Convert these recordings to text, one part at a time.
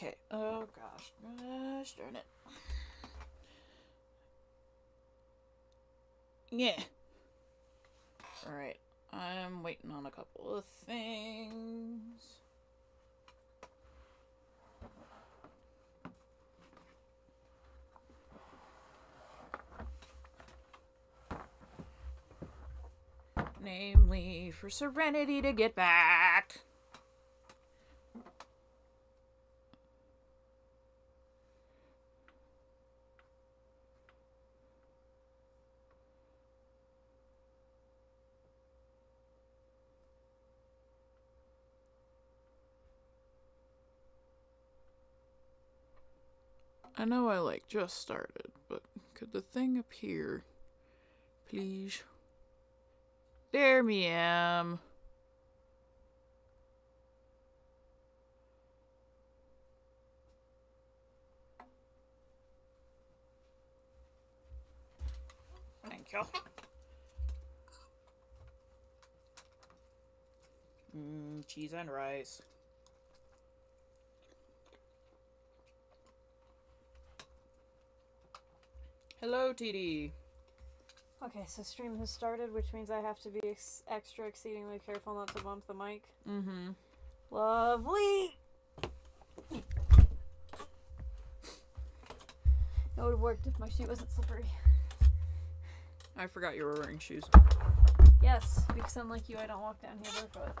Okay. Oh, gosh. Gosh darn it. Yeah. Alright. I'm waiting on a couple of things. Namely, for Serenity to get back. I know I, like, just started, but could the thing appear, please? There me am. Thank you. Cheese and rice. Hello, TD. Okay, so stream has started, which means I have to be exceedingly careful not to bump the mic. Mm-hmm. Lovely! It would have worked if my shoe wasn't slippery. I forgot you were wearing shoes. Yes, because unlike you, I don't walk down here barefoot.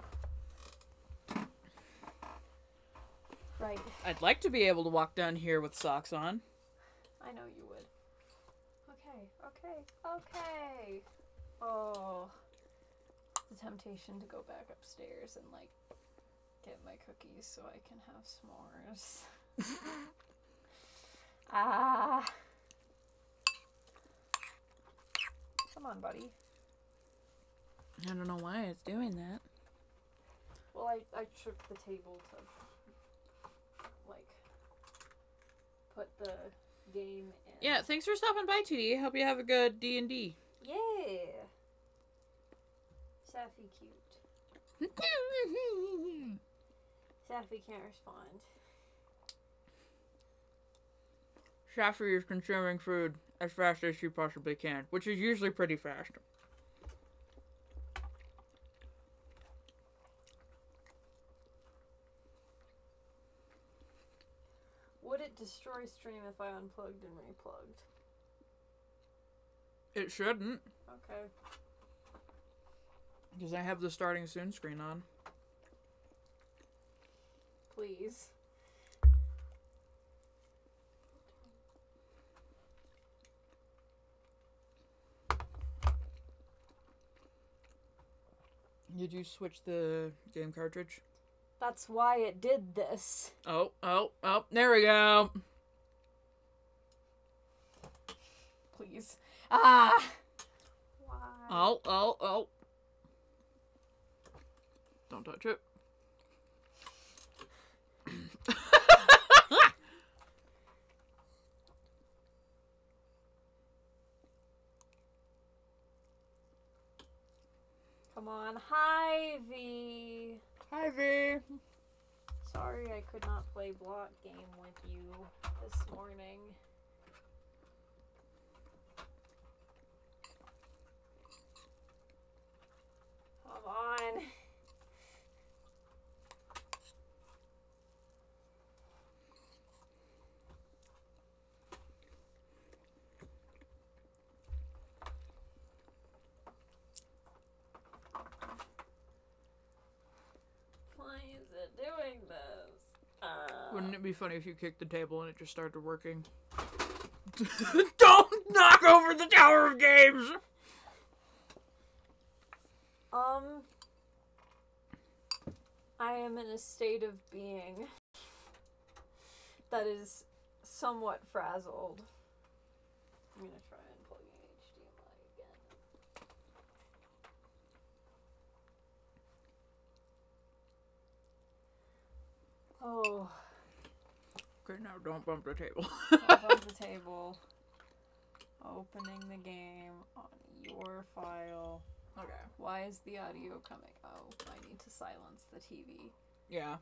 Right. I'd like to be able to walk down here with socks on. I know you would. Okay, okay. Oh, the temptation to go back upstairs and like get my cookies so I can have s'mores. Ah, come on, buddy. I don't know why it's doing that. Well, I shook the table to like put the game in. Yeah, thanks for stopping by, TD. Hope you have a good D&D. Yeah. Saffy cute. Saffy can't respond. Saffy is consuming food as fast as she possibly can, which is usually pretty fast. Would it destroy stream if I unplugged and replugged? It shouldn't. Okay. Because I have the starting soon screen on. Please. Did you switch the game cartridge? That's why it did this. Oh, oh, oh, there we go. Please. Ah! Why? Oh, oh, oh. Don't touch it. Come on, hi, V. Hi, V. Sorry I could not play block game with you this morning. Come on. Doing this. Wouldn't it be funny if you kicked the table and it just started working? Don't knock over the Tower of Games. I am in a state of being that is somewhat frazzled. I'm gonna try and plug in HDMI again. Oh. Okay, now don't bump the table. Don't bump the table. Opening the game on your file. Okay. Why is the audio coming? Oh, I need to silence the TV. Yeah.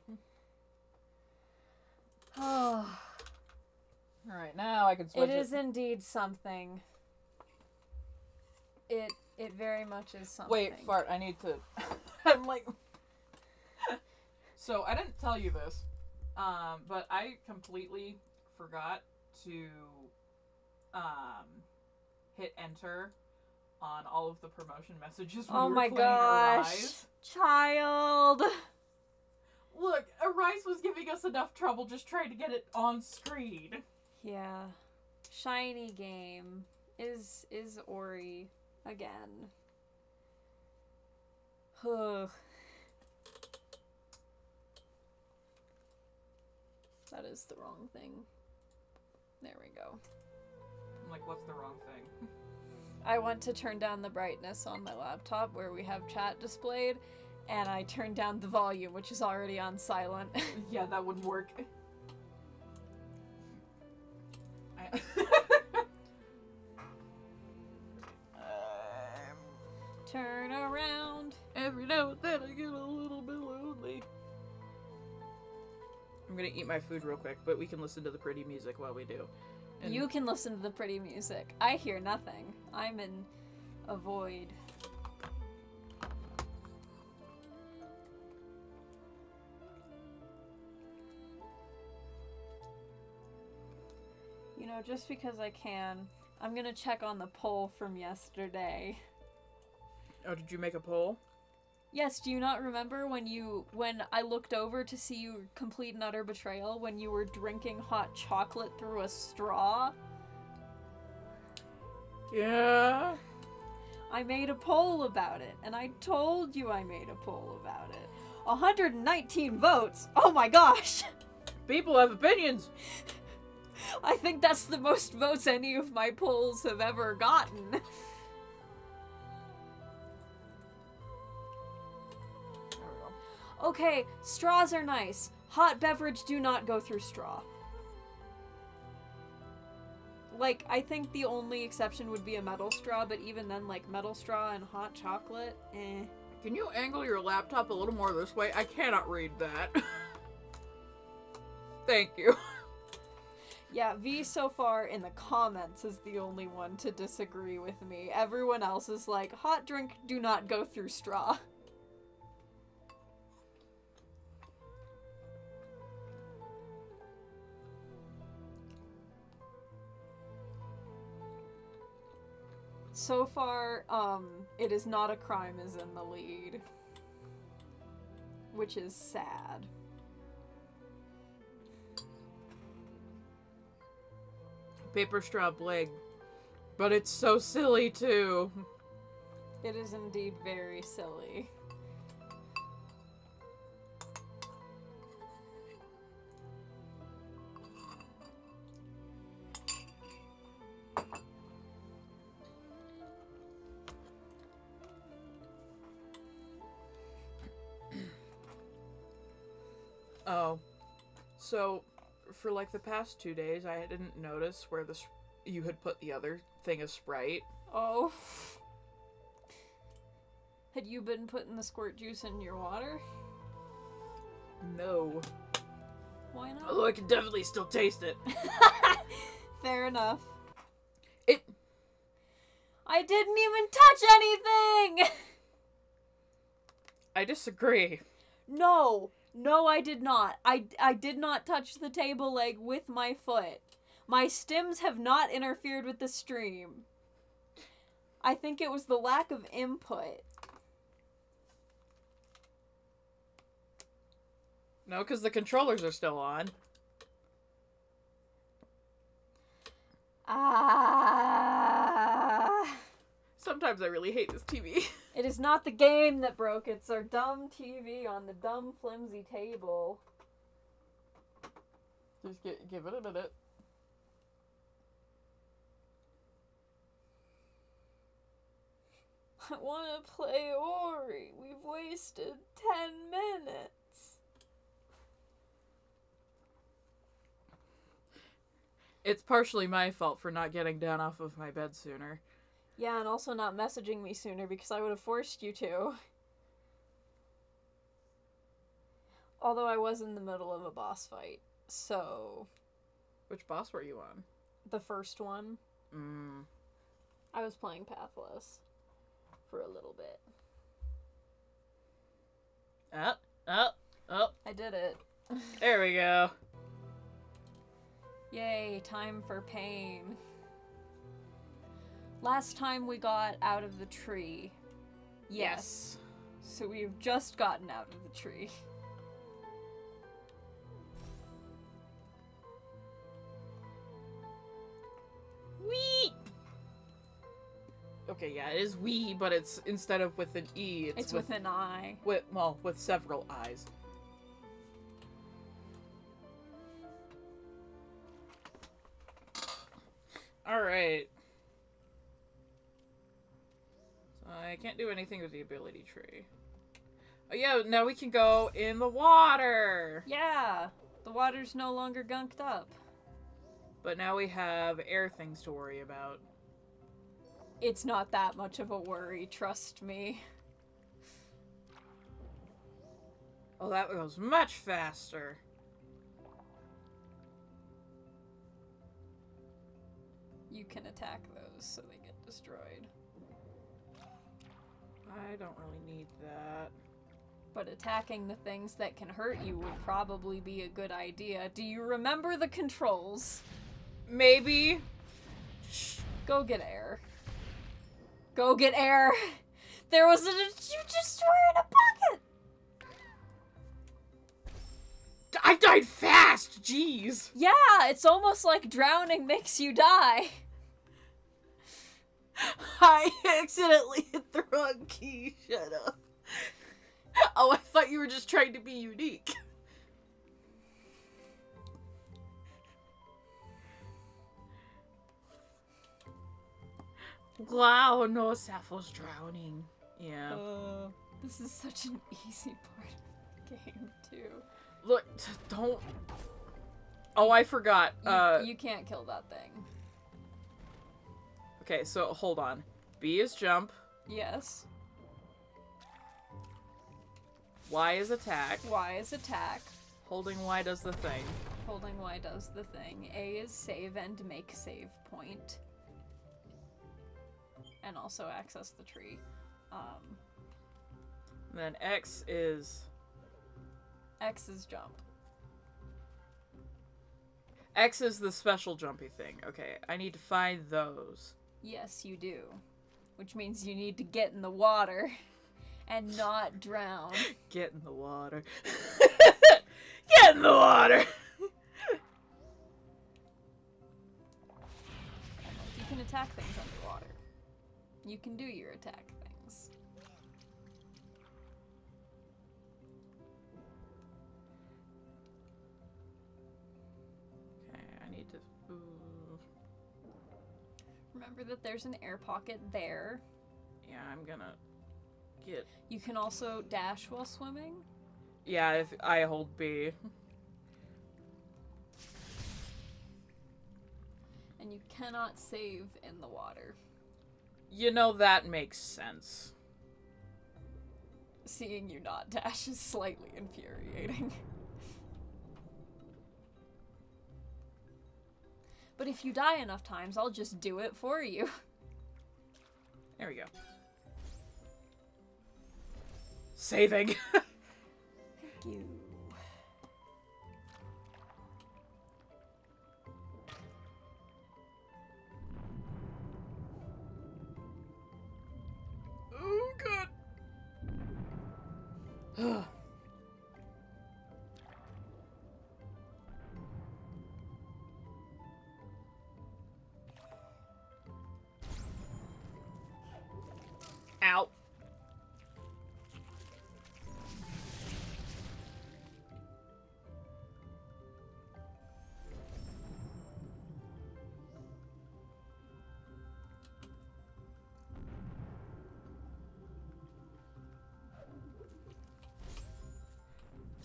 Oh. All right, now I can switch it. It is indeed something. It very much is something. Wait, fart, I need to... I'm like... So, I didn't tell you this, but I completely forgot to hit enter on all of the promotion messages when we were playing Arise. Oh my gosh, child! Look, Arise was giving us enough trouble just trying to get it on screen. Yeah. Shiny game is Ori again. Ugh. That is the wrong thing. There we go. I'm like, what's the wrong thing? I want to turn down the brightness on my laptop where we have chat displayed, and I turned down the volume, which is already on silent. Yeah, that wouldn't work. Turn around. Every now and then I get a little bit lonely. I'm gonna eat my food real quick, but we can listen to the pretty music while we do. And you can listen to the pretty music. I hear nothing. I'm in a void. You know, just because I can, I'm gonna check on the poll from yesterday. Oh, did you make a poll? Yes, do you not remember when I looked over to see you complete and utter betrayal when you were drinking hot chocolate through a straw? Yeah. I made a poll about it, and I told you I made a poll about it. 119 votes! Oh my gosh! People have opinions! I think that's the most votes any of my polls have ever gotten. Okay, straws are nice. Hot beverage, do not go through straw. Like, I think the only exception would be a metal straw, but even then, like, metal straw and hot chocolate, eh. Can you angle your laptop a little more this way? I cannot read that. Thank you. Yeah, V so far in the comments is the only one to disagree with me. Everyone else is like, hot drink, do not go through straw. So far, it is not a crime is in the lead, which is sad. Paper straw plague, but it's so silly too. It is indeed very silly. Oh, so for like the past 2 days, I didn't notice where this you had put the other thing of Sprite. Oh, had you been putting the squirt juice in your water? No. Why not? Although I can definitely still taste it. Fair enough. I didn't even touch anything. I disagree. No. No, I did not. I did not touch the table leg with my foot. My stems have not interfered with the stream. I think it was the lack of input. No, because the controllers are still on. Ah. Sometimes I really hate this TV. It is not the game that broke, it's our dumb TV on the dumb, flimsy table. Just give it a minute. I want to play Ori. We've wasted 10 minutes. It's partially my fault for not getting down off of my bed sooner. Yeah, and also not messaging me sooner because I would have forced you to. Although I was in the middle of a boss fight. So. Which boss were you on? The first one. Mm. I was playing Pathless for a little bit. Up, up, up. I did it. There we go. Yay, time for pain. Last time we got out of the tree. Yes. So we've just gotten out of the tree. Wee! Okay, yeah, it is wee, but it's instead of with an E, it's with an I. Well, with several I's. Alright. So I can't do anything with the ability tree. Oh yeah, now we can go in the water! Yeah! The water's no longer gunked up. But now we have air things to worry about. It's not that much of a worry, trust me. Oh, that goes much faster. You can attack those so they get destroyed. I don't really need that. But attacking the things that can hurt you would probably be a good idea. Do you remember the controls? Maybe. Shh. Go get air. Go get air! There was a- you just were in a bucket! I died fast! Jeez! Yeah, it's almost like drowning makes you die. I accidentally hit the wrong key, shut up. Oh, I thought you were just trying to be unique. Wow, no, Sappho's drowning. Yeah. This is such an easy part of the game, too. Look, don't... Oh, I forgot. You can't kill that thing. Okay, so hold on. B is jump. Yes. Y is attack. Y is attack. Holding Y does the thing. Holding Y does the thing. A is save and make save point. And also access the tree. Then X is... X is jump. X is the special jumpy thing. Okay, I need to find those. Yes, you do. Which means you need to get in the water and not drown. Get in the water. Get in the water! You can attack things underwater. You can do your attack things. Okay, I need to... Ooh. Remember that there's an air pocket there. Yeah, I'm gonna get... You can also dash while swimming? Yeah, if I hold B. And you cannot save in the water. You know, that makes sense. Seeing you not dash is slightly infuriating. But if you die enough times, I'll just do it for you. There we go. Saving! Thank you. Ow.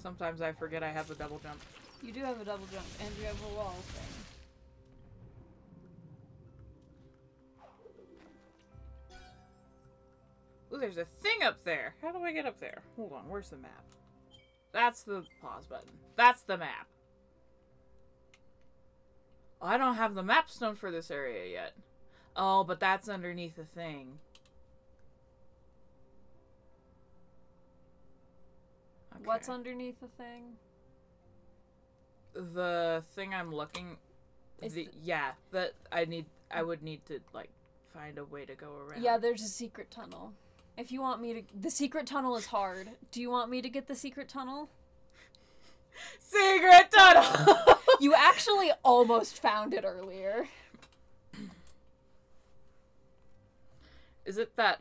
Sometimes I forget I have a double jump. You do have a double jump, and you have a wall thing. Ooh, there's a thing up there! How do I get up there? Hold on, where's the map? That's the pause button. That's the map! I don't have the map stone for this area yet. Oh, but that's underneath the thing. Okay. What's underneath the thing? The thing I'm looking... yeah, that I need... I would need to, like, find a way to go around. Yeah, there's a secret tunnel. If you want me to... The secret tunnel is hard. Do you want me to get the secret tunnel? Secret tunnel! You actually almost found it earlier. Is it that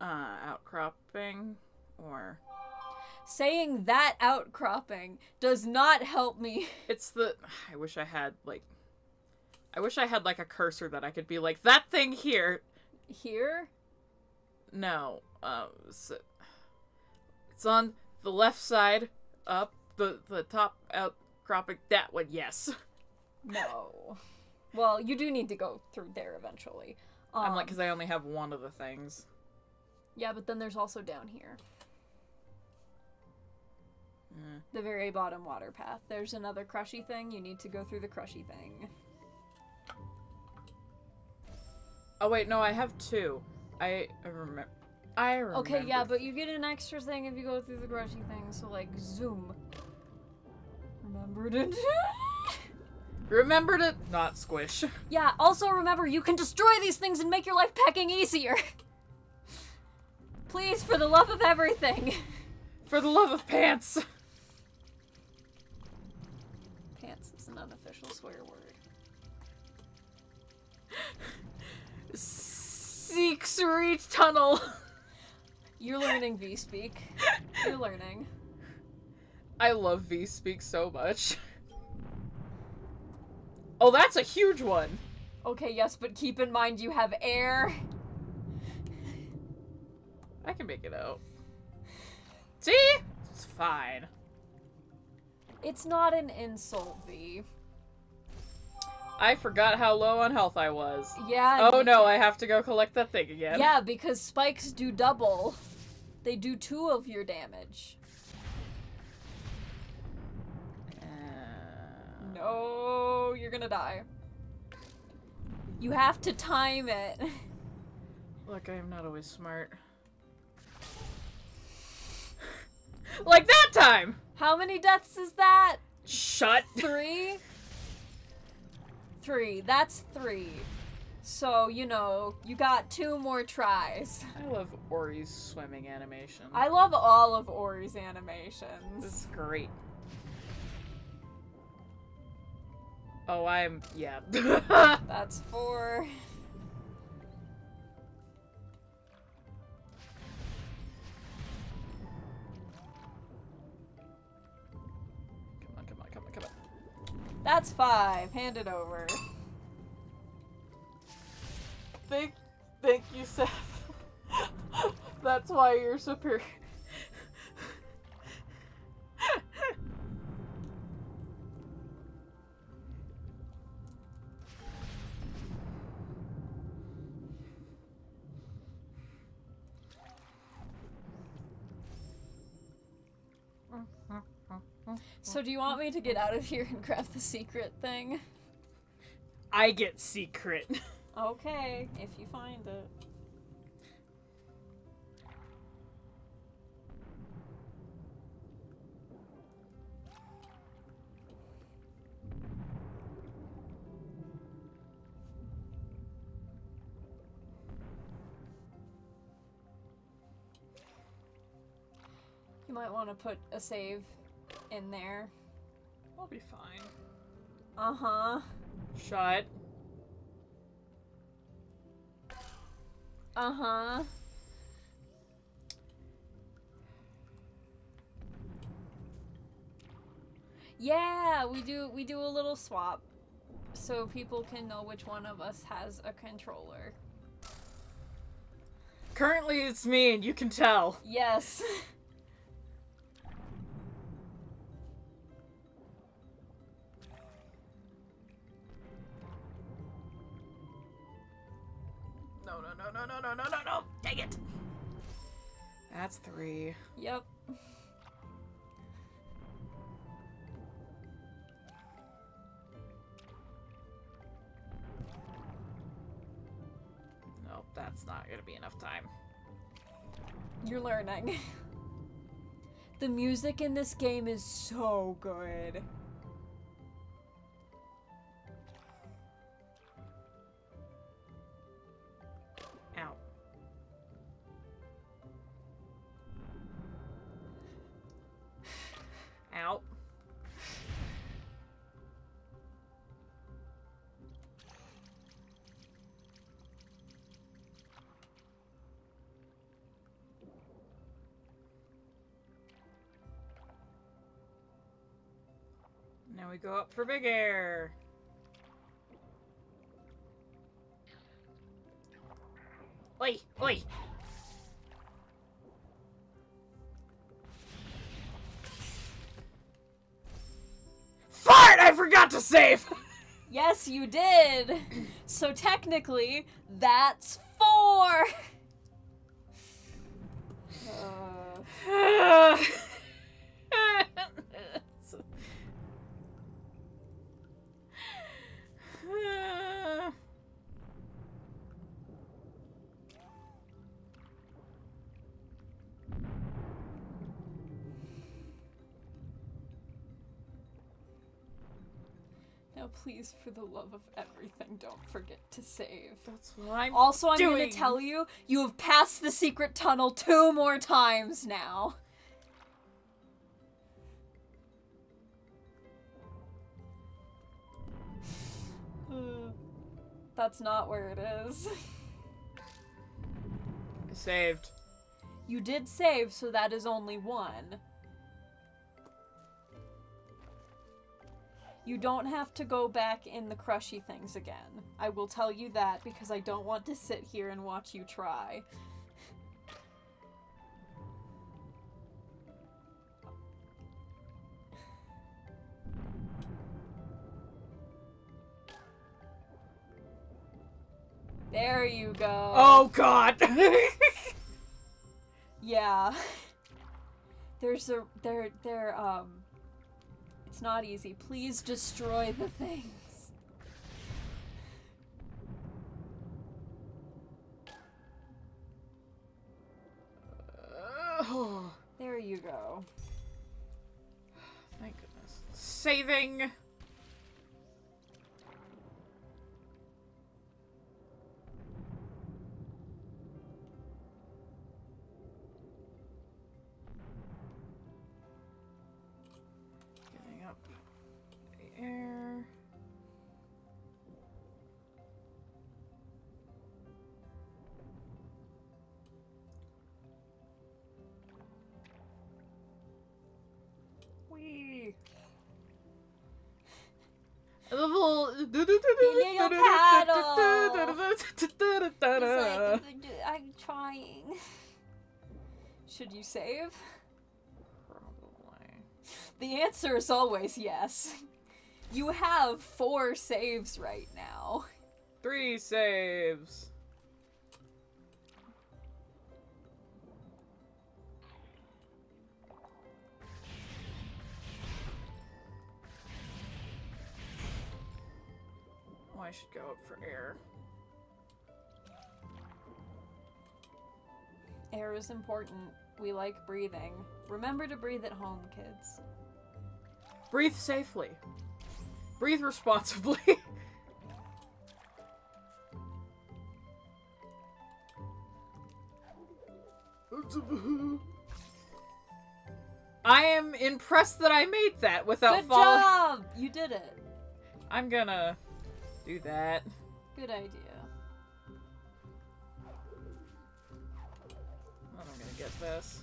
outcropping? Or... Saying that outcropping does not help me. It's the... I wish I had, like... I wish I had, like, a cursor that I could be like, that thing here! Here? No. So it's on the left side, up, the top outcropping. That one, yes. No. Well, you do need to go through there eventually. I'm like, because I only have one of the things. Yeah, but then there's also down here. The very bottom water path. There's another crushy thing. You need to go through the crushy thing. Oh wait, no, I have two. I remember. Okay, yeah, but you get an extra thing if you go through the crushy thing, so like, zoom. Remembered it. Remember to not squish. Yeah, also remember you can destroy these things and make your life pecking easier. Please, for the love of everything. For the love of pants. Pants is an unofficial swear word. Seek-sweet tunnel. You're learning V-speak. You're learning. I love V-speak so much. Oh, that's a huge one. Okay, yes, but keep in mind you have air. I can make it out. See? It's fine. It's not an insult, V. I forgot how low on health I was. Yeah. Oh no, I have to go collect that thing again. Yeah, because spikes do double. They do 2 of your damage. No, you're gonna die. You have to time it. Look, I am not always smart. Like that time! How many deaths is that? Shut. 3? 3. That's 3. So, you know, you got 2 more tries. I love Ori's swimming animation. I love all of Ori's animations. This is great. Oh, I'm... yeah. That's 4. That's 5. Hand it over. Thank you, Seth. That's why you're superior. So do you want me to get out of here and grab the secret thing? I get secret. Okay, if you find it. You might want to put a save in there. I'll be fine. Uh-huh. Shut. Uh-huh. Yeah, we do a little swap so people can know which one of us has a controller. Currently it's me and you can tell. Yes. No, dang it! That's 3. Yep. That's not gonna be enough time. You're learning. The music in this game is so good. Ow. Ow. Now we go up for big air. Oi! Oi! Fart! I forgot to save! Yes, you did! So technically, that's 4! Please, for the love of everything, don't forget to save. That's what I'm also doing. I'm going to tell you, you have passed the secret tunnel 2 more times now. That's not where it is. I saved. You did save, so that is only 1. You don't have to go back in the crushy things again. I will tell you that because I don't want to sit here and watch you try. There you go. Oh god! Yeah. It's not easy. Please destroy the things. Oh. There you go. Thank goodness. Saving! Wee. I'm trying. Should you save? The answer is always yes. You have 4 saves right now. 3 saves. Well, I should go up for air. Air is important. We like breathing. Remember to breathe at home, kids. Breathe safely. Breathe responsibly. I am impressed that I made that without Good falling. Job! You did it. I'm gonna do that. Good idea. I'm gonna get this.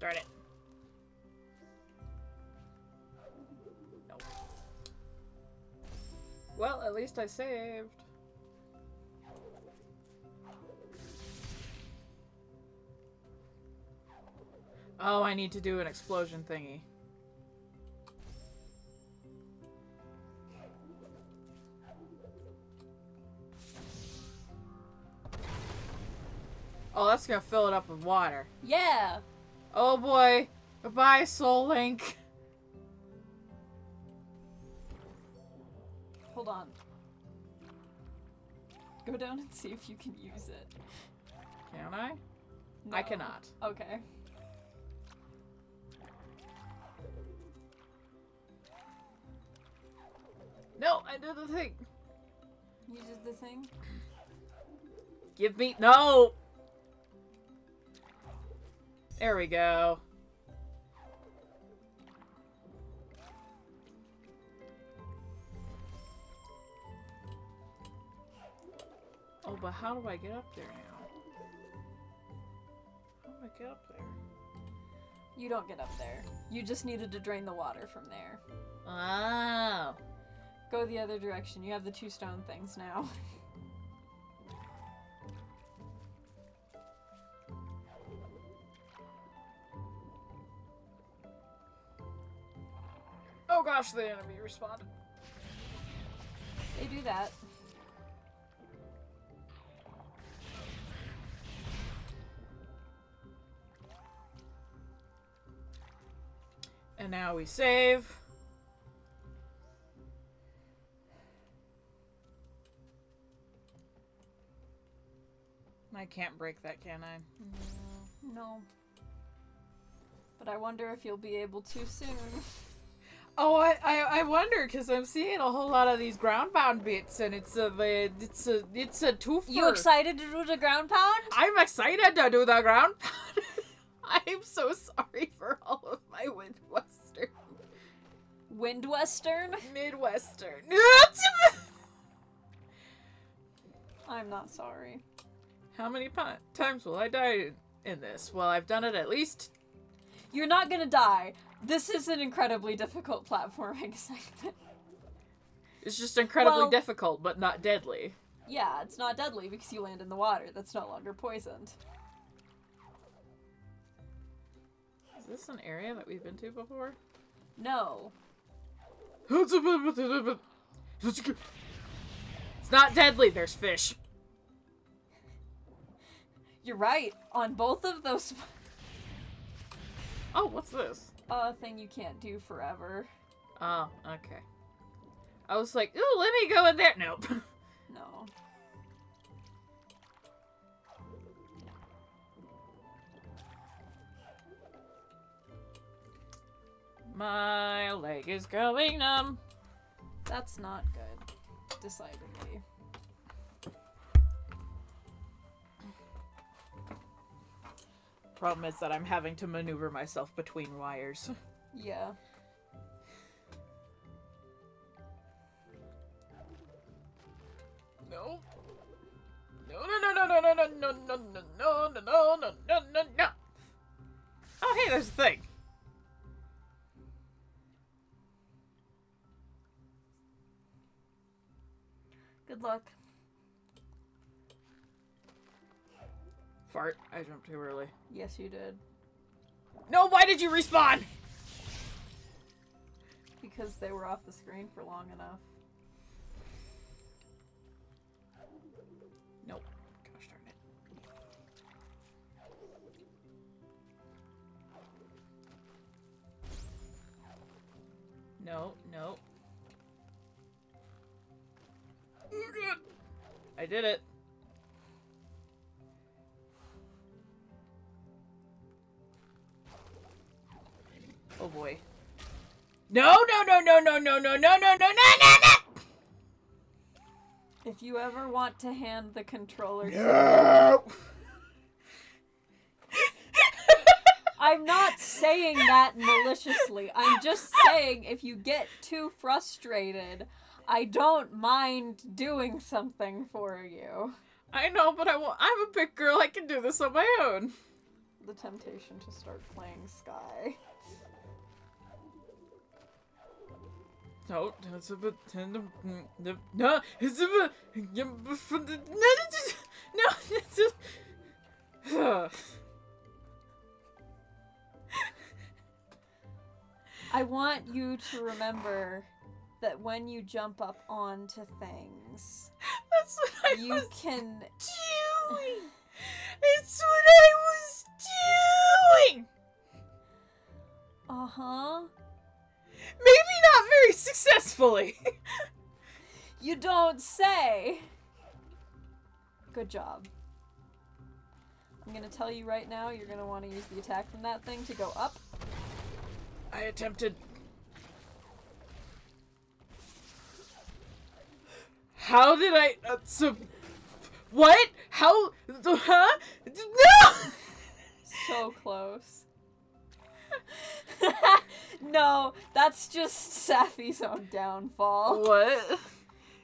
Darn it. Nope. Well, at least I saved. Oh, I need to do an explosion thingy. Oh, that's gonna fill it up with water. Yeah! Oh boy! Goodbye, Soul Link! Go down and see if you can use it. Can I? No. I cannot. Okay. No, I did the thing. You did the thing? Give me- No! There we go. Oh, but how do I get up there now? How do I get up there? You don't get up there. You just needed to drain the water from there. Oh. Go the other direction. You have the two stone things now. Oh gosh, the enemy responded. They do that. And now we save. I can't break that, can I? No. But I wonder if you'll be able to soon. Oh, I wonder, because I'm seeing a whole lot of these ground pound bits, and it's a twofer. You excited to do the ground pound? I'm excited to do the ground pound. I'm so sorry for all of my Windwestern. Windwestern? Midwestern. I'm not sorry. How many times will I die in this? Well, I've done it at least. You're not gonna die. This is an incredibly difficult platforming segment. It's just incredibly difficult, but not deadly. Yeah, it's not deadly because you land in the water. That's no longer poisoned. Is this an area that we've been to before? No. It's not deadly. There's fish. You're right. On both of those. Oh, what's this? Thing you can't do forever. Oh, okay. I was like, ooh, let me go in there. Nope. No. My leg is going numb. That's not good. Decidedly. Problem is that I'm having to maneuver myself between wires. Yeah. No. No no no no no no no no no no no no no no. Oh hey, there's a thing. Good luck. Fart. I jumped too early. Yes, you did. No, why did you respawn? Because they were off the screen for long enough. Nope. Gosh darn it. No, no. Oh, God. I did it. Oh boy. No, no, no, no, no, no, no, no, no, no, no, no. If you ever want to hand the controller to me. I'm not saying that maliciously. I'm just saying if you get too frustrated, I don't mind doing something for you. I know, but I'm a big girl. I can do this on my own. The temptation to start playing Sky. No, that's a bit tender. No, it's a bit. No, it's just. I want you to remember that when you jump up onto things, that's what I was doing. It's what I was doing. Uh huh. Maybe not very successfully. You don't say. Good job. I'm gonna tell you right now, you're gonna want to use the attack from that thing to go up. I attempted. How did I? What? How? Huh? No! So close. No, that's just Saffy's own downfall. What?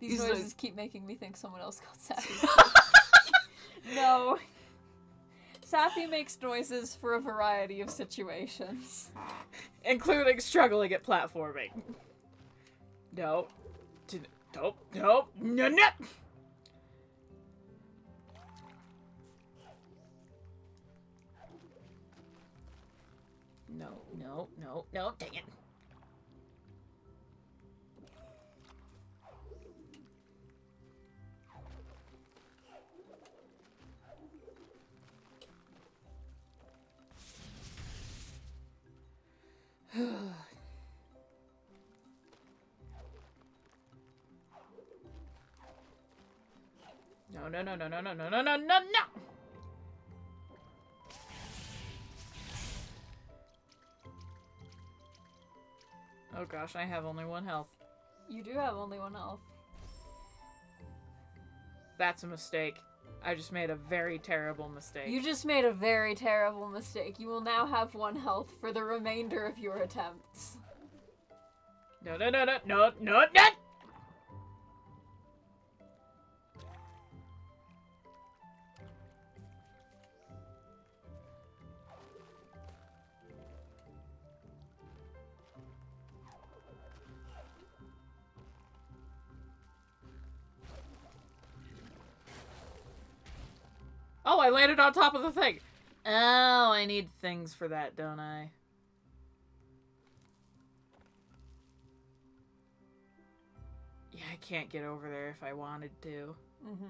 These noises like... keep making me think someone else called Saffy. No. Saffy makes noises for a variety of situations. Including struggling at platforming. No. Nope. Nope. No, no! No, no, no, no, dang it. No, no, no, no, no, no, no, no, no, no, no! Oh gosh, I have only one health. You do have only one health. That's a mistake. I just made a very terrible mistake. You just made a very terrible mistake. You will now have one health for the remainder of your attempts. No, no, no, no, no, no, no! Oh, I landed on top of the thing! Oh, I need things for that, don't I? Yeah, I can't get over there if I wanted to. Mm-hmm.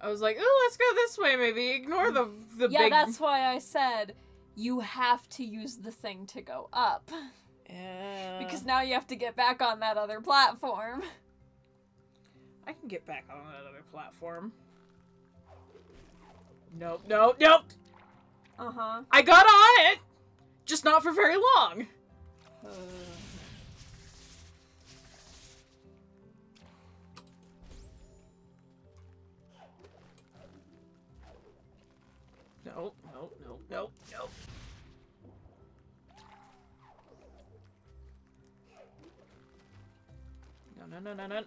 I was like, oh, let's go this way, maybe. Ignore the yeah, big... Yeah, that's why I said you have to use the thing to go up. Yeah. Because now you have to get back on that other platform. I can get back on that other platform. Nope, nope, nope! Uh-huh. I got on it! Just not for very long. Nope, nope, nope, nope, nope. No, no, no, no, no.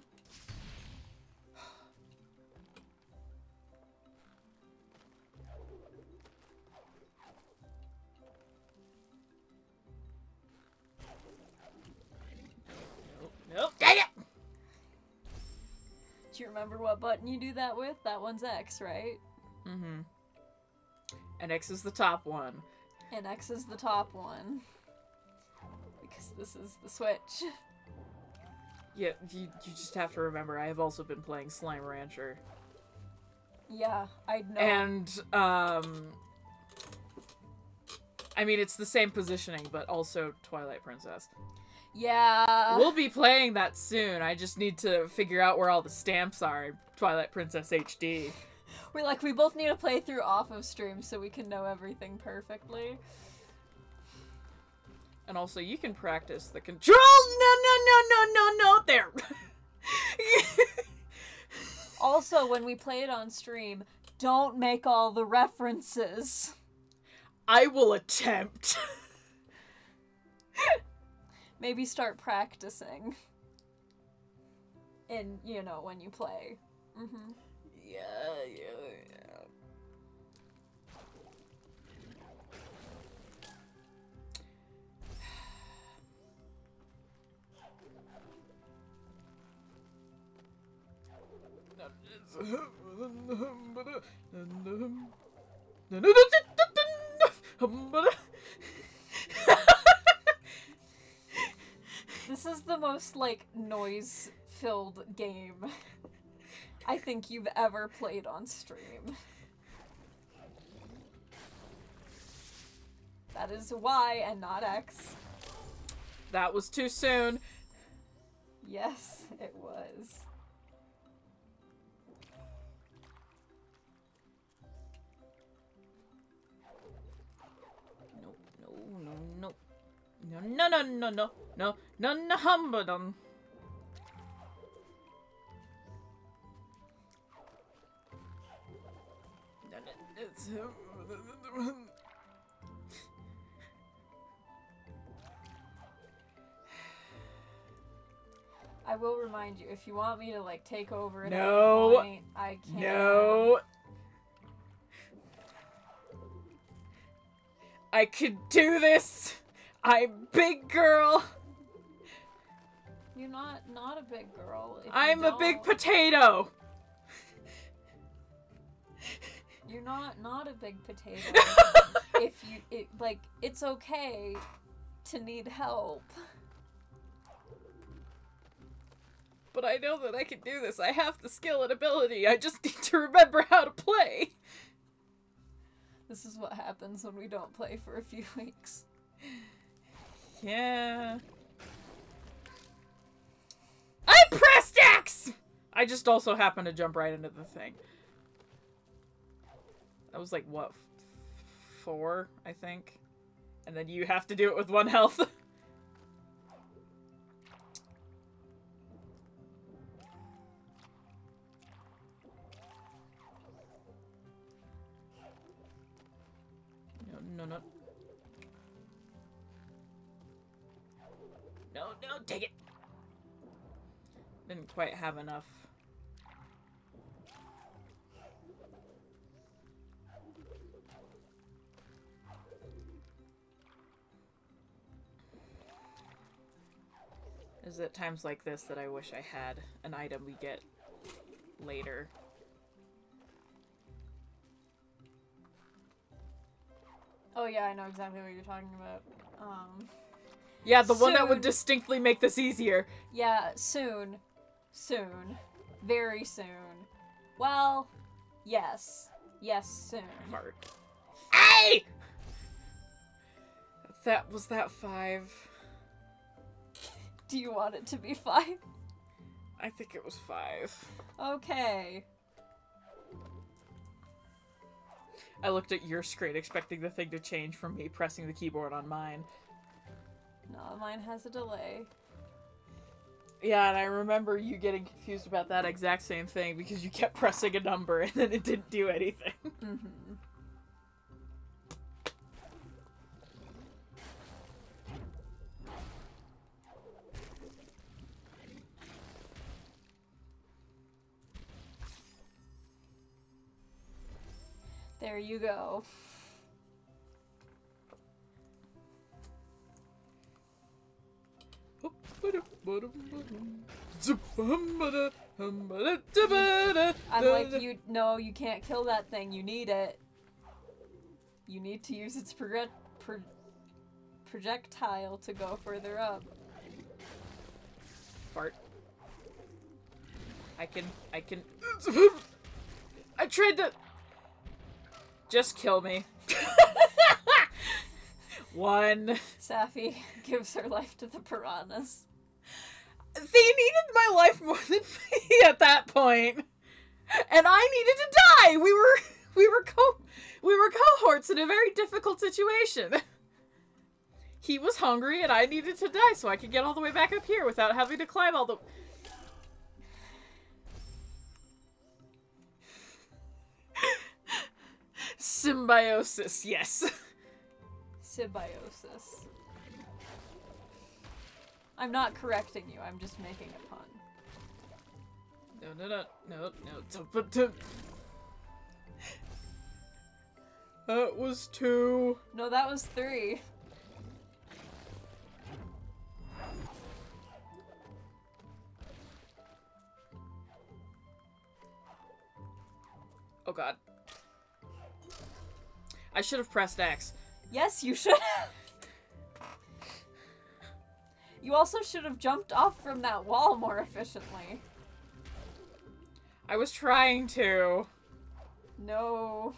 Nope. Dang it! Do you remember what button you do that with? That one's X, right? Mm-hmm. And X is the top one. And X is the top one. Because this is the Switch. Yeah, you just have to remember, I have also been playing Slime Rancher. Yeah, I know. And, I mean, it's the same positioning, but also Twilight Princess. Yeah. We'll be playing that soon. I just need to figure out where all the stamps are in Twilight Princess HD. We're like, we both need a playthrough off of stream so we can know everything perfectly. And also, you can practice the control. No, no, no, no, no, no, there. Also, when we play it on stream, don't make all the references. I will attempt. Maybe start practicing. And, you know, when you play. Mm-hmm. Yeah, yeah, yeah. This is the most, like, noise-filled game I think you've ever played on stream. That is Y and not X. That was too soon. Yes, it was. No, Humberdon. I will remind you, if you want me to, like, take over at any point, I can't. No! I could do this! I'm big girl! You're not a big girl. I'm a big potato! You're not a big potato. If you, like, it's okay to need help. But I know that I can do this. I have the skill and ability. I just need to remember how to play. This is what happens when we don't play for a few weeks. Yeah. I pressed X! I just also happened to jump right into the thing. That was like, what, 4, I think? And then you have to do it with 1 health. No, take it! Didn't quite have enough. It's at times like this that I wish I had an item we get later. Oh yeah, I know exactly what you're talking about. Yeah, the one that would distinctly make this easier. Yeah, soon. Soon. Very soon. Well, yes. Yes, soon. Fart. Ay! That was that 5. Do you want it to be 5? I think it was 5. Okay. I looked at your screen expecting the thing to change from me pressing the keyboard on mine. No, mine has a delay. Yeah, and I remember you getting confused about that exact same thing because you kept pressing a number and then it didn't do anything. Mm-hmm. There you go. I'm like, you no, you can't kill that thing. You need it. You need to use its projectile to go further up. Fart. I can. I tried to. Just kill me. 1. Saffy gives her life to the piranhas. They needed my life more than me at that point. And I needed to die. We were cohorts in a very difficult situation. He was hungry and I needed to die so I could get all the way back up here without having to climb all the... Symbiosis, yes. Symbiosis. I'm not correcting you, I'm just making a pun. No. That was 2. No, that was 3. Oh god. I should have pressed X. Yes, you should have. You also should have jumped off from that wall more efficiently. I was trying to. No.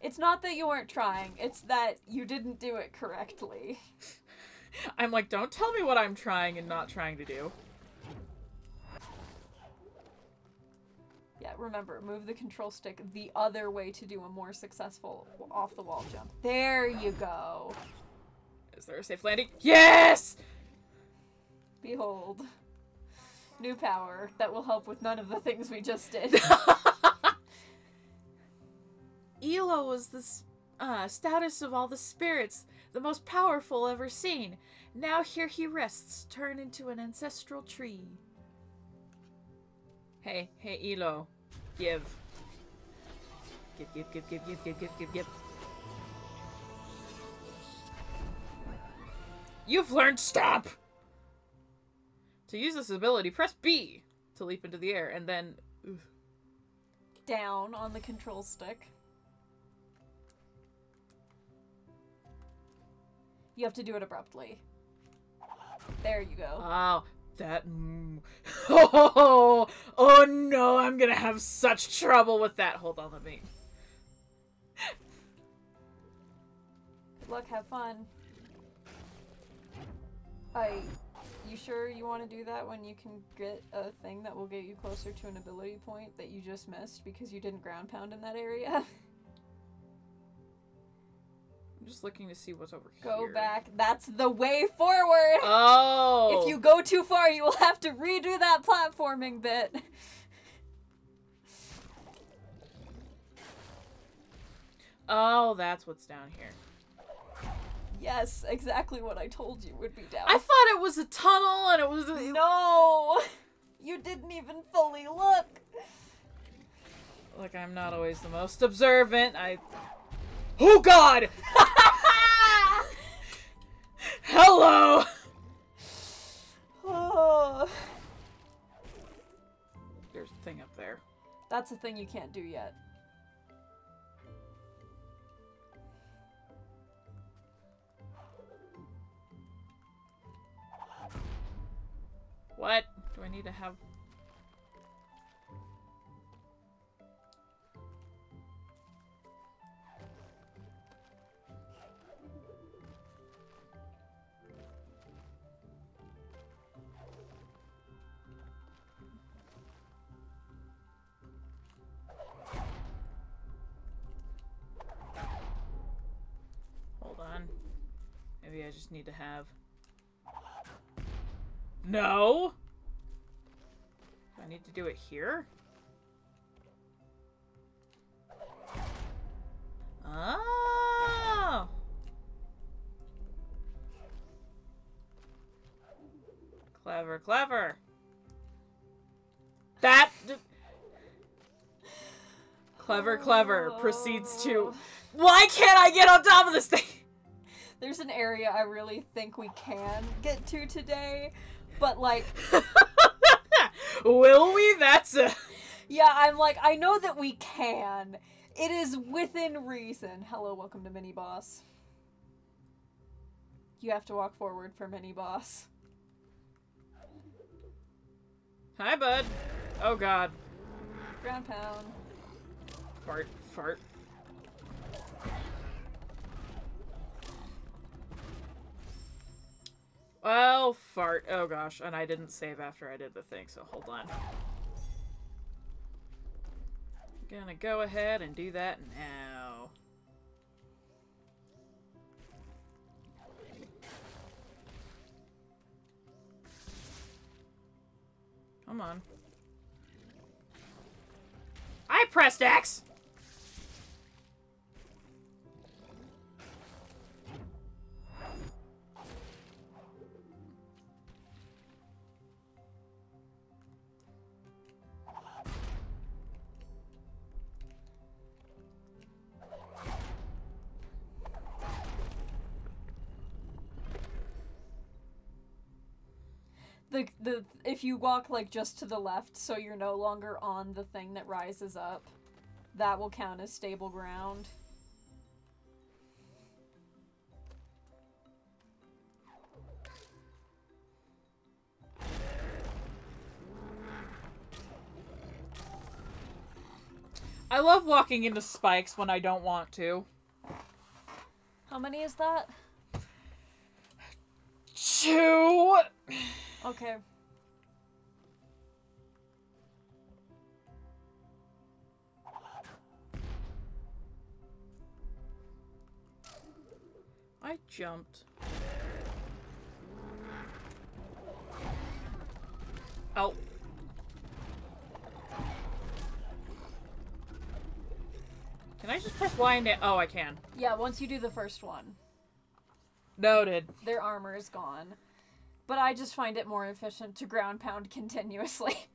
It's not that you weren't trying, it's that you didn't do it correctly. I'm like, don't tell me what I'm trying and not trying to do. Yeah, remember, move the control stick the other way to do a more successful off-the-wall jump. There you go. Is there a safe landing? Yes! Behold. New power that will help with none of the things we just did. Elo was the stoutest of all the spirits, the most powerful ever seen. Now here he rests, turned into an ancestral tree. Hey, hey, Elo. Give. Give. You've learned stop! To use this ability, press B to leap into the air, and then... Oof. Down on the control stick. You have to do it abruptly. There you go. Oh, that... Oh no, I'm gonna have such trouble with that. Hold on, let me... Good luck, have fun. You sure you want to do that when you can get a thing that will get you closer to an ability point that you just missed because you didn't ground pound in that area? I'm just looking to see what's over here. Go back. That's the way forward! Oh! If you go too far, you will have to redo that platforming bit. Oh, that's what's down here. Yes, exactly what I told you would be down. I thought it was a tunnel and it was a... No! You didn't even fully look! Look, I'm not always the most observant. Oh god! Hello! Oh. There's a thing up there. That's a thing you can't do yet. What? Do I need to have... Hold on. Maybe I just need to have... No! I need to do it here? Oh! Clever, clever! That! Clever, clever. Proceeds to... Why can't I get on top of this thing? There's an area I really think we can get to today. But, like... Will we? That's a... Yeah, I'm like, I know that we can. It is within reason. Hello, welcome to mini-boss. You have to walk forward for mini-boss. Hi, bud. Oh, God. Ground pound. Fart, fart. Well, fart. Oh gosh, and I didn't save after I did the thing, so hold on. I'm gonna go ahead and do that now. Come on. I pressed X! If you walk, like, just to the left, so you're no longer on the thing that rises up, that will count as stable ground. I love walking into spikes when I don't want to. How many is that? 2! Okay. I jumped. Ow. Can I just press Y and A? Oh, I can. Yeah, once you do the first one. Noted. Their armor is gone. But I just find it more efficient to ground pound continuously.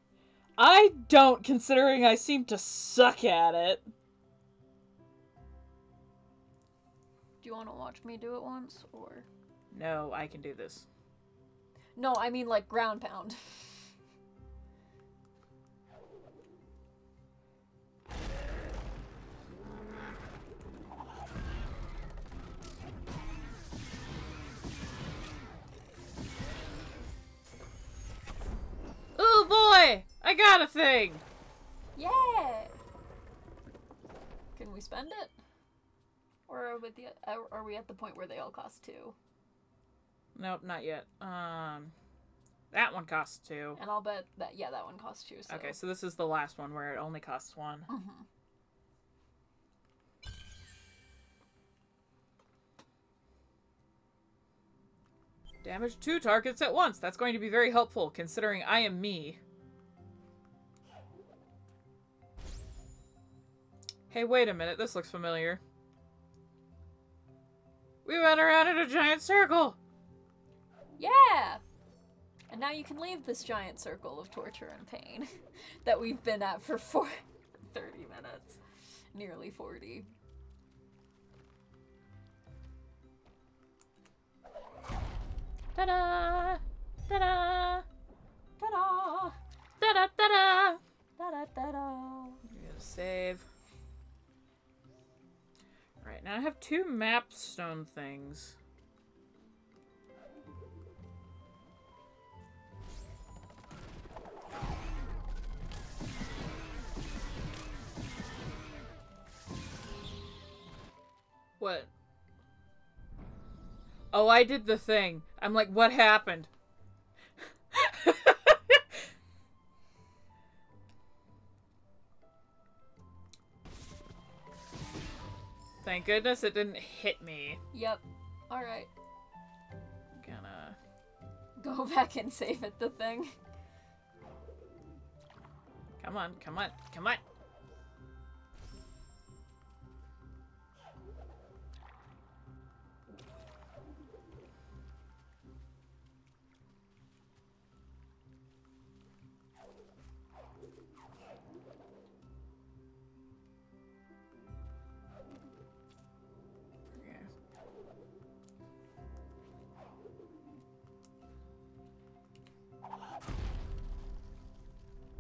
I don't, considering I seem to suck at it. Do you want to watch me do it once, or...? No, I can do this. No, I mean, like, ground pound. I got a thing! Yeah! Can we spend it? Or are we at the point where they all cost 2? Nope, not yet. That one costs 2. And I'll bet that, yeah, that one costs 2. So. Okay, so this is the last one where it only costs 1. Mm-hmm. Damage 2 targets at once. That's going to be very helpful, considering I am me. Hey, wait a minute. This looks familiar. We went around in a giant circle! Yeah! And now you can leave this giant circle of torture and pain that we've been at for 30 minutes. Nearly 40. Ta-da! Ta-da! Ta-da! Ta-da! Ta-da! Ta-da! Ta-da! You're gonna save. Alright, now I have 2 map stone things. What? Oh, I did the thing. I'm like, what happened? Thank goodness it didn't hit me. Yep. Alright. Gonna... go back and save it, the thing. Come on, come on, come on!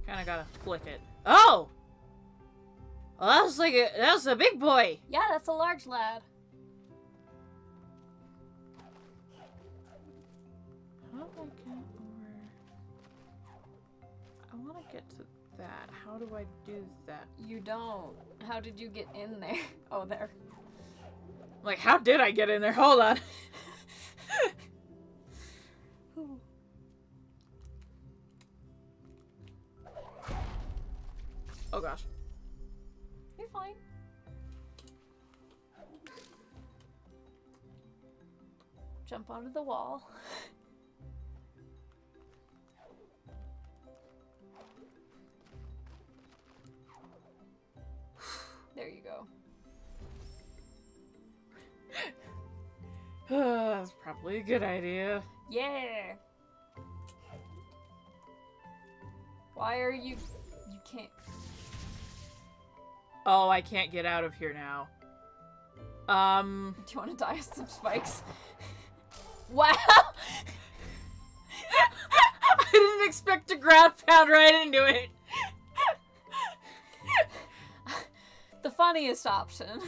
Kinda gotta flick it. Oh! Well, that was like a, that was a big boy! Yeah, that's a large lad. How do I get over... I wanna get to that. How do I do that? You don't. How did you get in there? Oh, there. Like, how did I get in there? Hold on. Oh gosh. You're fine. Jump onto the wall. There you go. That's probably a good idea. Yeah. Why are you... you can't... Oh, I can't get out of here now. Do you want to die with some spikes? Wow! I didn't expect to ground pound right into it! The funniest option.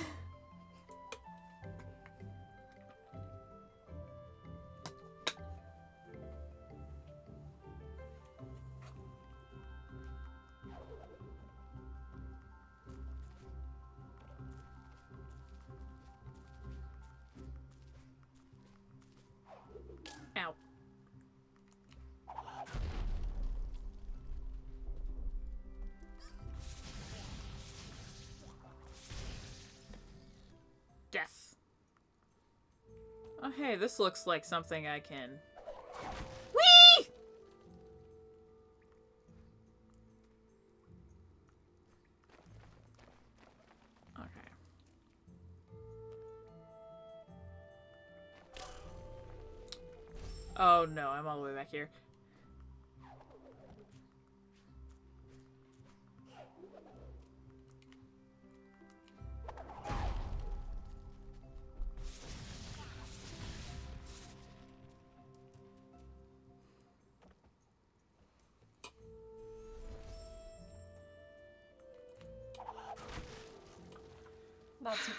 Oh, hey, this looks like something I can... Whee! Okay. Oh, no, I'm all the way back here.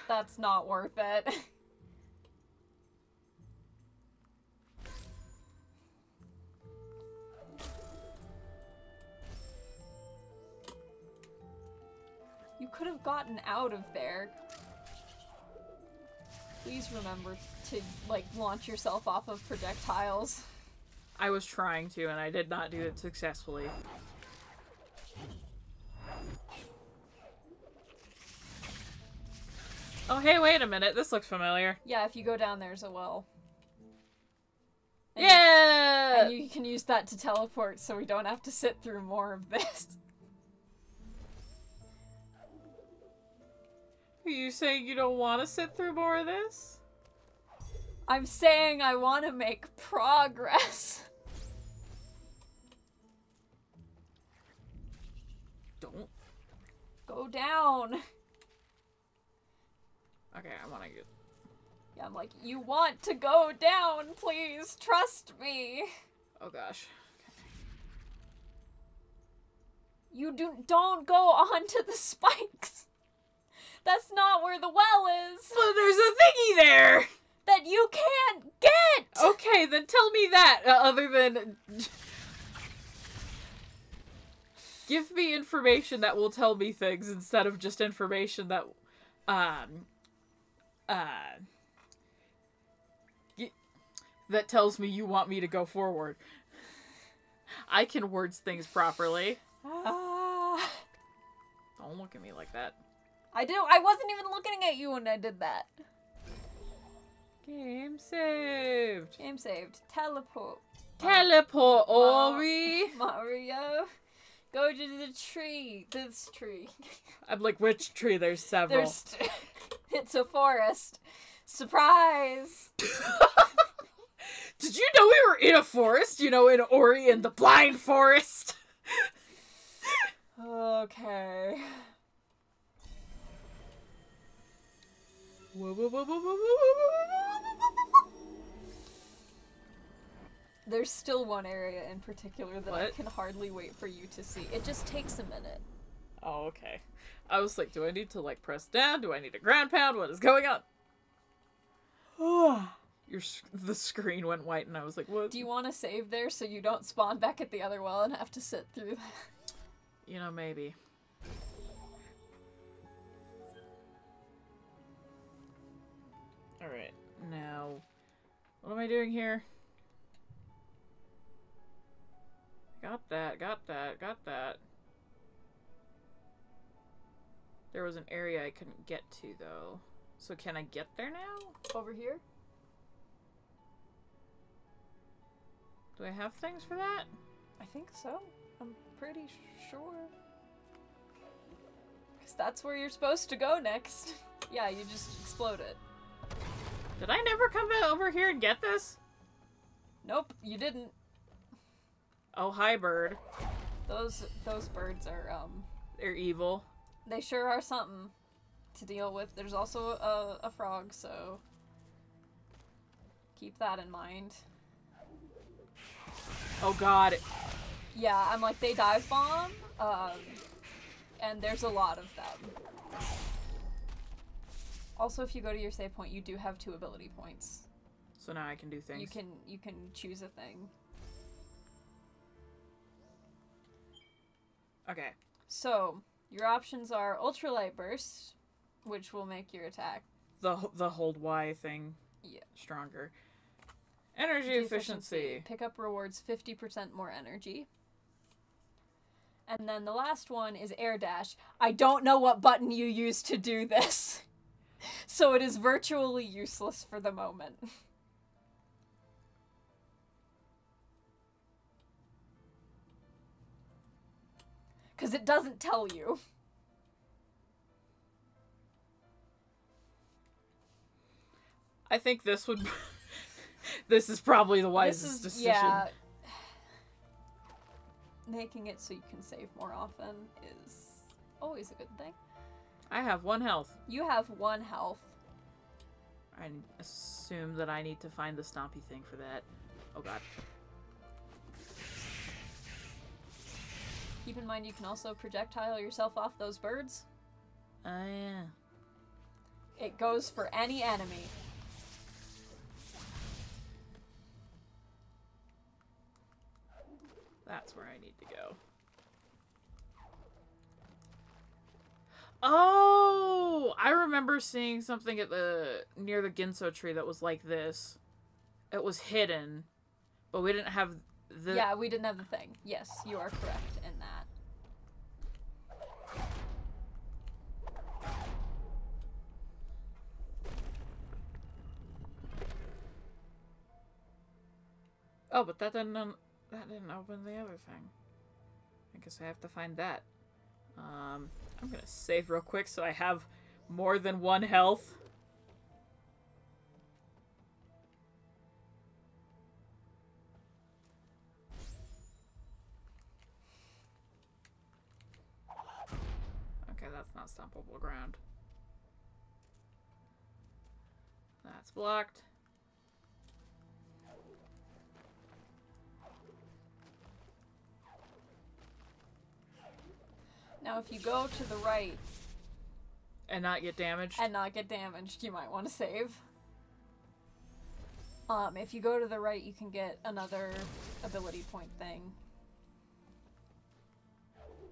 That's not worth it. You could have gotten out of there. Please remember to, like, launch yourself off of projectiles. I was trying to, and I did not do it successfully. Oh, hey, wait a minute. This looks familiar. Yeah, if you go down, there's a well. And yeah! And you can use that to teleport so we don't have to sit through more of this. Are you saying you don't want to sit through more of this? I'm saying I want to make progress. Don't. Go down. Okay, I want to get... Yeah, I'm like, you want to go down, please! Trust me! Oh gosh. Okay. You don't go onto the spikes! That's not where the well is! Well, there's a thingy there! That you can't get! Okay, then tell me that, other than... Give me information that will tell me things instead of just information that, that tells me you want me to go forward. I can words things properly. Don't look at me like that. I wasn't even looking at you when I did that. Game saved. Game saved. Teleport. Teleport, Ori. Mario. Go to the tree. This tree. I'm like, which tree? There's several. There's it's a forest. Surprise! Did you know we were in a forest? You know, in Ori and the Blind Forest? Okay. There's still one area in particular that I can hardly wait for you to see. It just takes a minute. Oh, okay. I was like, do I need to, like, press down? Do I need a ground pound? What is going on? The screen went white and I was like, what? Do you want to save there so you don't spawn back at the other well and have to sit through that? You know, maybe. Alright, now... What am I doing here? Got that, got that, got that. There was an area I couldn't get to, though. So can I get there now? Over here? Do I have things for that? I think so. I'm pretty sure. Because that's where you're supposed to go next. Yeah, you just explode it. Did I never come over here and get this? Nope, you didn't. Oh, hi, bird. Those birds are, They're evil. They sure are something to deal with. There's also a frog, so keep that in mind. Oh god. Yeah, I'm like, they dive bomb, and there's a lot of them. Also, if you go to your save point, you do have 2 ability points. So now I can do things. You can choose a thing. Okay. So... Your options are Ultralight Burst, which will make your attack... The hold Y thing stronger. Energy efficiency. Pick up rewards 50% more energy. And then the last one is Air Dash. I don't know what button you use to do this, so it is virtually useless for the moment. because it doesn't tell you. I think this would... This is probably the wisest decision. Yeah. Making it so you can save more often is always a good thing. I have 1 health. You have 1 health. I assume that I need to find the stompy thing for that. Oh god. Keep in mind you can also projectile yourself off those birds. Oh yeah. It goes for any enemy. That's where I need to go. Oh! I remember seeing something at the near the Ginso tree that was like this. It was hidden, but we didn't have the... Yeah, we didn't have the thing. Yes, you are correct in that. Oh, but that didn't... That didn't open the other thing. I guess I have to find that. I'm gonna save real quick so I have more than 1 health. Okay, that's not stompable ground. That's blocked. Now, if you go to the right... And not get damaged? And not get damaged, you might want to save. If you go to the right, you can get another ability point thing.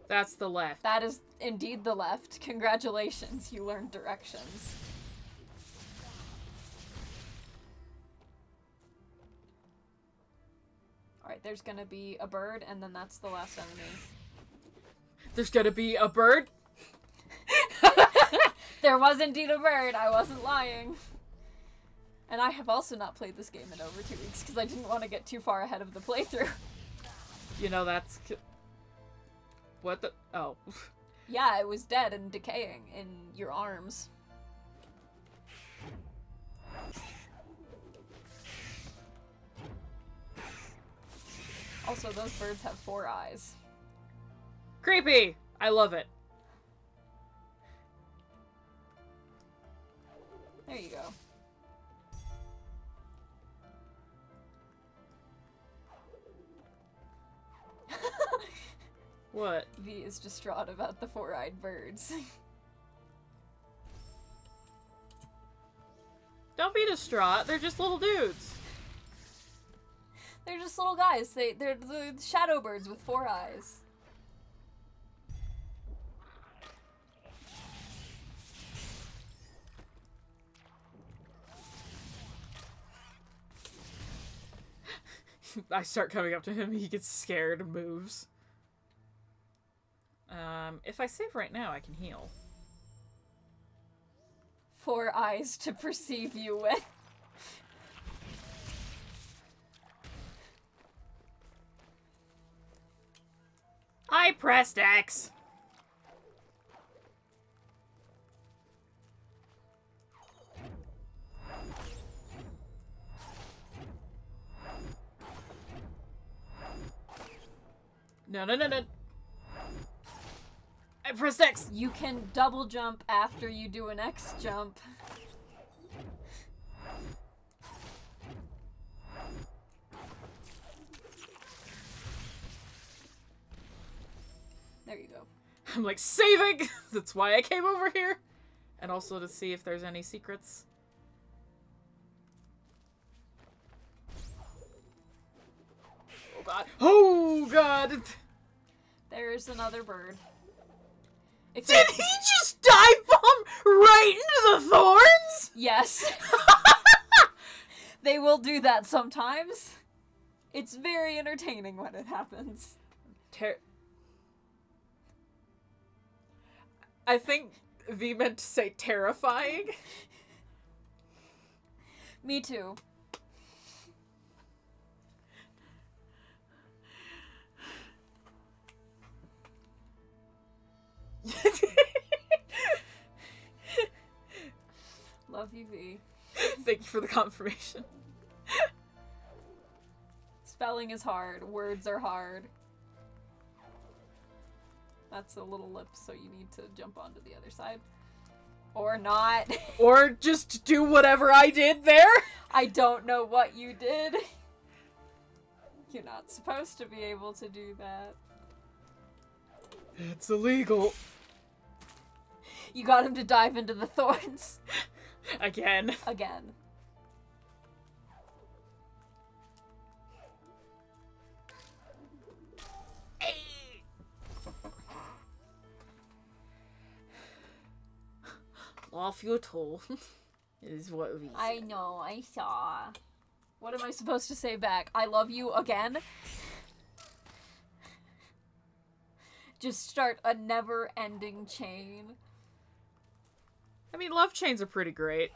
That's the left. That is indeed the left. Congratulations, you learned directions. Alright, there's gonna be a bird, and then that's the last enemy. There's gonna be a bird? There was indeed a bird. I wasn't lying. And I have also not played this game in over 2 weeks because I didn't want to get too far ahead of the playthrough. You know, that's... What the... Oh. Yeah, it was dead and decaying in your arms. Also, those birds have 4 eyes. Creepy! I love it. There you go. What? V is distraught about the 4-eyed birds. Don't be distraught, they're just little dudes. They're just little guys. They're the shadow birds with 4 eyes. I start coming up to him, he gets scared and moves. If I save right now, I can heal. 4 eyes to perceive you with. I pressed X! No, no, no, no. I pressed X. You can double jump after you do an X jump. There you go. I'm like, saving! That's why I came over here. And also to see if there's any secrets. Oh god. Oh god! There's another bird. Did he just dive bomb right into the thorns? Yes. They will do that sometimes. It's very entertaining when it happens. I think V meant to say terrifying. Me too. Love you, V. Thank you for the confirmation. Spelling is hard. Words are hard. That's a little lip, so you need to jump onto the other side. Or not. Or just do whatever I did there. I don't know what you did. You're not supposed to be able to do that. It's illegal. You got him to dive into the thorns. Again. Again. Off your toe is what we said. I know, I saw. What am I supposed to say back? I love you again? Just start a never-ending chain. I mean, love chains are pretty great.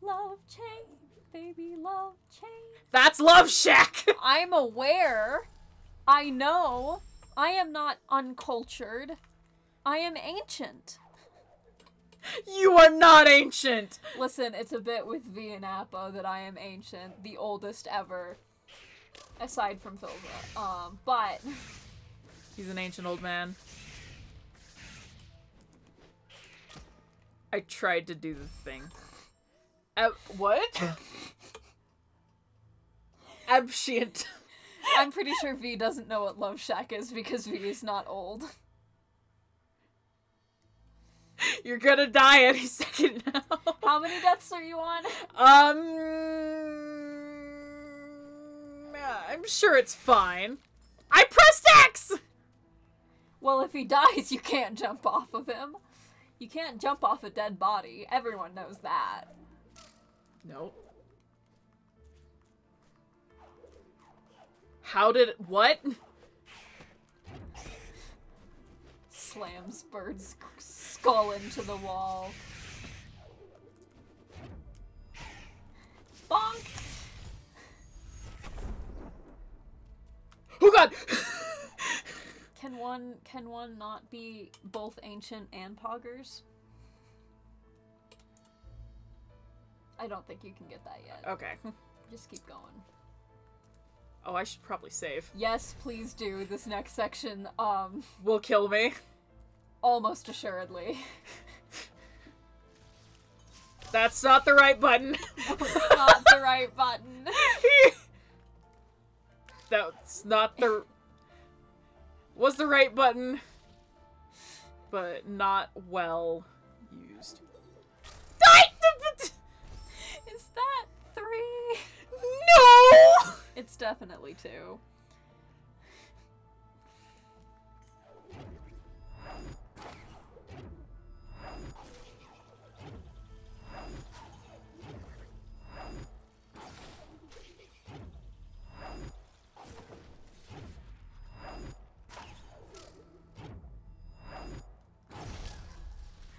Love chain, baby, love chain. That's Love Shack! I'm aware. I know. I am not uncultured. I am ancient. You are not ancient! Listen, it's a bit with Vianapo that I am ancient. The oldest ever. Aside from Philza. But... he's an ancient old man. I tried to do the thing. What? Abshient. I'm pretty sure V doesn't know what Love Shack is because V is not old. You're gonna die any second now. How many deaths are you on? I'm sure it's fine. I pressed X! Well, if he dies, you can't jump off of him. You can't jump off a dead body. Everyone knows that. Nope. How did... what? Slams bird's skull into the wall. Bonk! Oh god! Can one not be both ancient and poggers? I don't think you can get that yet. Okay. Just keep going. Oh, I should probably save. Yes, please do. This next section, will kill me. Almost assuredly. That's not the right button. That's not the right button. That's not the... was the right button, but not well used. Is that 3? No! It's definitely 2.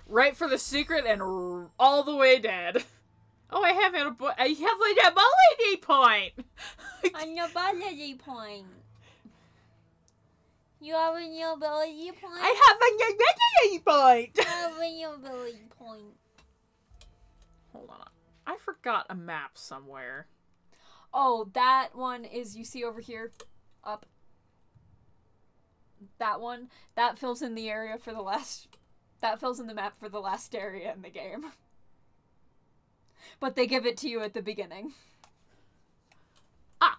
Right for the secret and all the way dead. Oh, I have a I have an ability point. An ability point. You have an ability point. I have an ability point. I have an ability point. Hold on, I forgot a map somewhere. Oh, that one is, you see over here, up. That one that fills in the area for the last. That fills in the map for the last area in the game. But they give it to you at the beginning. Ah!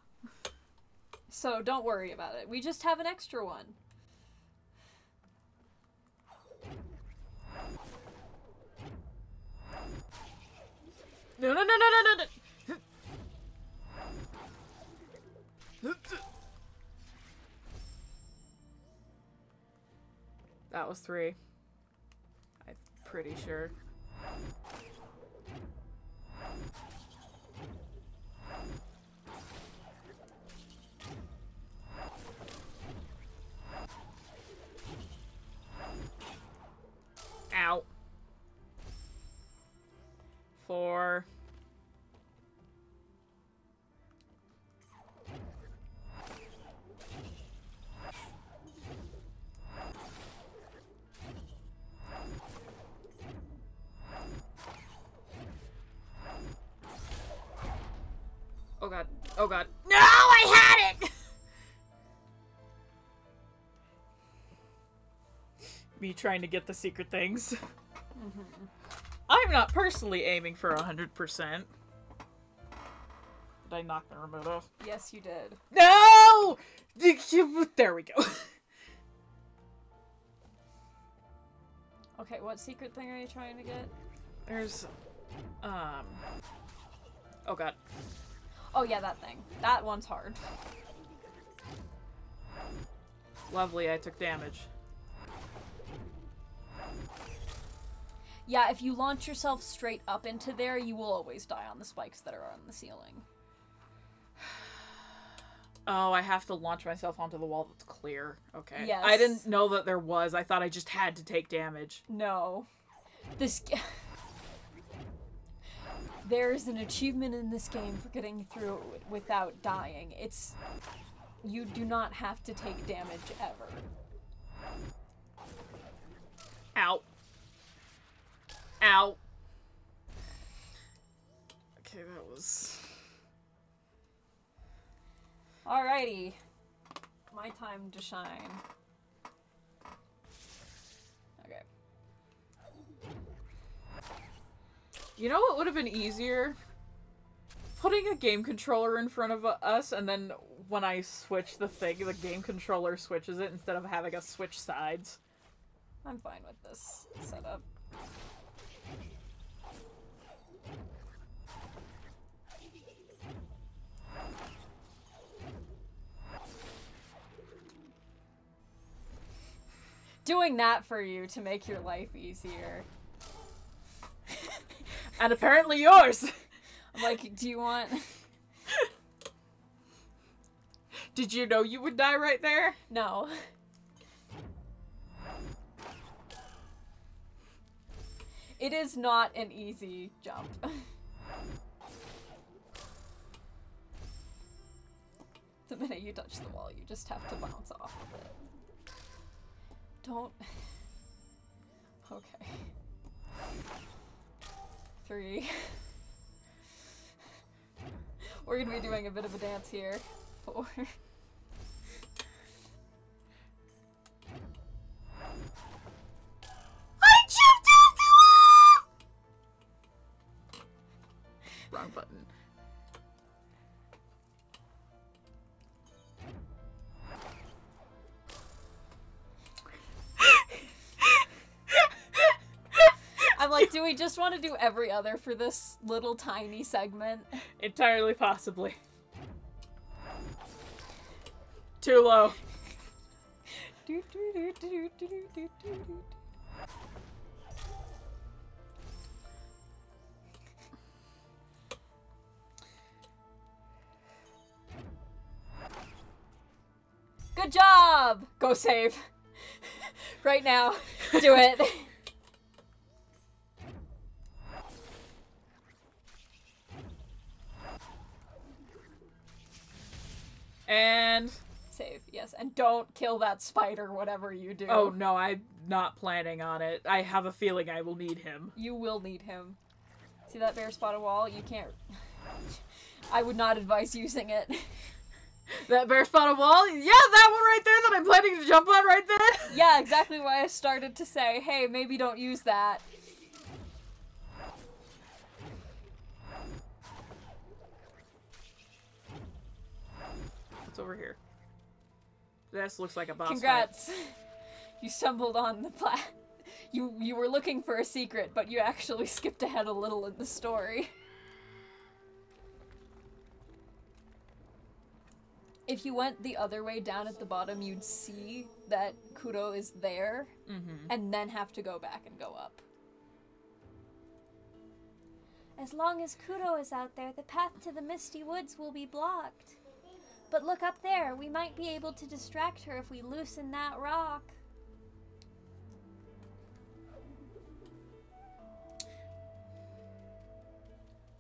So don't worry about it. We just have an extra one. No, no, no, no, no, no, no! That was 3. Pretty sure. Ow. 4. Oh god. No, I had it! Me trying to get the secret things. Mm-hmm. I'm not personally aiming for 100%. Did I knock the remote off? Yes, you did. No! There we go. Okay, what secret thing are you trying to get? There's, oh god. Oh yeah, that thing. That one's hard. Lovely, I took damage. Yeah, if you launch yourself straight up into there, you will always die on the spikes that are on the ceiling. Oh, I have to launch myself onto the wall that's clear. Okay. Yes. I didn't know that there was. I thought I just had to take damage. No. This... There is an achievement in this game for getting through it without dying. It's... You do not have to take damage ever. Ow. Ow. Okay, that was... Alrighty. My time to shine. Okay. You know what would have been easier? Putting a game controller in front of us, and then when I switch the thing, the game controller switches it instead of having us switch sides. I'm fine with this setup. Doing that for you to make your life easier. And apparently yours! I'm like, do you want... Did you know you would die right there? No. It is not an easy jump. The minute you touch the wall, you just have to bounce off of it. Don't. Okay. 3. We're gonna be doing a bit of a dance here. 4. I jumped off the wall! Wrong button. Like, do we just want to do every other for this little tiny segment? Entirely possibly. Too low. Good job! Go save. Right now. Do it. And... Save, yes. And don't kill that spider, whatever you do. Oh, no, I'm not planning on it. I have a feeling I will need him. You will need him. See that bare spot of wall? You can't... I would not advise using it. That bare spot of wall? Yeah, that one right there that I'm planning to jump on right then? Yeah, exactly why I started to say, hey, maybe don't use that. It's over here. This looks like a boss. Congrats! Fight. You stumbled on the you were looking for a secret, but you actually skipped ahead a little in the story. If you went the other way down at the bottom, you'd see that Kudo is there, and then have to go back and go up. As long as Kudo is out there, the path to the Misty Woods will be blocked. But look up there. We might be able to distract her if we loosen that rock.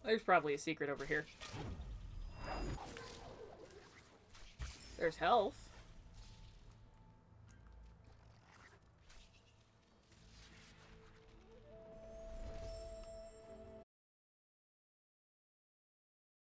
There's probably a secret over here. There's health.